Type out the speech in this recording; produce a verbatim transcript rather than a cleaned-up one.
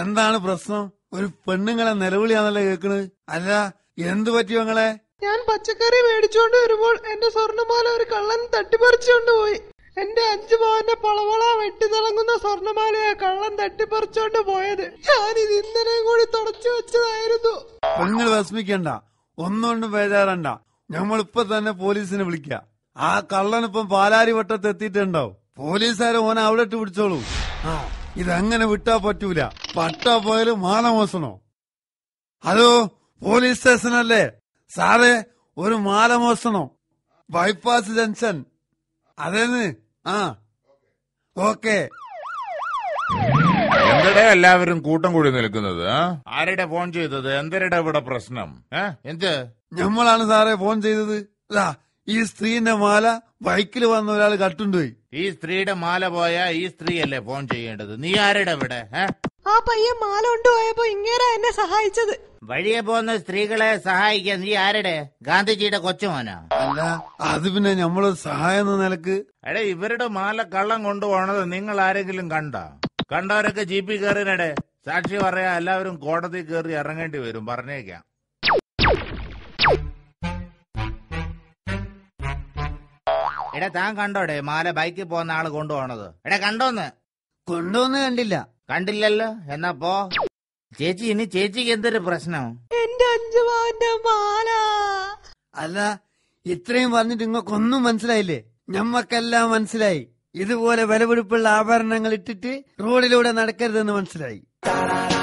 എന്താണ് പ്രശ്നം? ഒരു പെണ്ണുങ്ങളെ നിലവിളിയാണല്ലോ കേൾക്കണത്. അല്ല, എന്തു പറ്റിയോ നിങ്ങളെ? ഞാൻ പച്ചക്കറി മേടിച്ചോണ്ട് വരുമ്പോൾ എന്റെ സ്വർണ്ണമാല ഒരു കള്ളൻ തട്ടിപ്പറിച്ചോണ്ട് പോയി. എന്റെ അഞ്ചു പവന്റെ പളവള വെട്ടി തിളങ്ങുന്ന സ്വർണ്ണമാലയാ കള്ളൻ തട്ടിപ്പറിച്ചോണ്ട് പോയത്. ഞാനിത് ഇന്നലെയും കൂടി തുടച്ചു വെച്ചതായിരുന്നു. പെണ്ണുങ്ങൾ വിഷമിക്കണ്ട, ഒന്നുകൊണ്ടും വേജാറണ്ട. ഞമ്മളിപ്പൊ തന്നെ പോലീസിനെ വിളിക്കാം. ആ കള്ളനിപ്പം പാലാരി വട്ടത്ത് എത്തിയിട്ടുണ്ടാവും. പോലീസുകാരെ ഓന അവിടെ ഇട്ട് പിടിച്ചോളൂ. ആ, ഇതങ്ങനെ വിട്ടാ പറ്റൂല. പട്ടാ പോയാലും മാല മോഷണോ? ഹലോ, പോലീസ് സ്റ്റേഷനല്ലേ സാറേ? ഒരു മാല മോഷണോ? ബൈപ്പാസ് ജംഗ്ഷൻ അതേന്ന്. ആ, ഓക്കെ. എന്തടേ എല്ലാവരും കൂട്ടം കൂടി നിൽക്കുന്നത്? ആരുടെ ഫോൺ ചെയ്തത്? എന്തരടെ ഇവിടെ പ്രശ്നം? എന്ത്? ഞമ്മളാണ് സാറേ ഫോൺ ചെയ്തത്. അതാ, ഈ സ്ത്രീന്റെ മാല ബൈക്കിൽ വന്ന ഒരാൾ കട്ടുണ്ടോയി. ഈ സ്ത്രീയുടെ മാല പോയാ ഈ സ്ത്രീ അല്ലേ ഫോൺ ചെയ്യേണ്ടത്? നീ ആരുടെ ഇവിടെ? ആ പയ്യൻ മാല കൊണ്ടുപോയപ്പോ ഇങ്ങനെ എന്നെ സഹായിച്ചത്. വഴിയെ പോകുന്ന സ്ത്രീകളെ സഹായിക്കാൻ നീ ആരുടെ? ഗാന്ധിജിയുടെ കൊച്ചുമോനാ? അല്ല, അത് പിന്നെ ഞമ്മള് സഹായം എന്ന നിലക്ക്. എടേ, ഇവരുടെ മാല കള്ളം കൊണ്ടുപോണത് നിങ്ങൾ ആരെങ്കിലും കണ്ടോ? കണ്ടവരൊക്കെ ജീപ്പിൽ കയറിനടേ. സാക്ഷി പറയാ എല്ലാവരും കോടതി കയറി ഇറങ്ങേണ്ടി വരും, പറഞ്ഞേക്കാം. എടാ, താൻ കണ്ടോടെ മാല ബൈക്കിൽ പോകുന്ന ആള് കൊണ്ടുപോണത്? എടാ, കണ്ടോന്ന്? കൊണ്ടുവന്ന് കണ്ടില്ല. കണ്ടില്ലല്ലോ, എന്നാ പോ. ചേച്ചി, ഇനി ചേച്ചിക്ക് എന്തൊരു പ്രശ്നം? എന്റെ അഞ്ചു പവന്റെ മാല. അല്ല, ഇത്രയും പറഞ്ഞിട്ട് നിങ്ങൾക്കൊന്നും മനസ്സിലായില്ലേ? ഞമ്മക്കെല്ലാം മനസ്സിലായി. ഇതുപോലെ വിലപിടിപ്പുള്ള ആഭരണങ്ങൾ ഇട്ടിട്ട് റോഡിലൂടെ നടക്കരുതെന്ന് മനസ്സിലായി.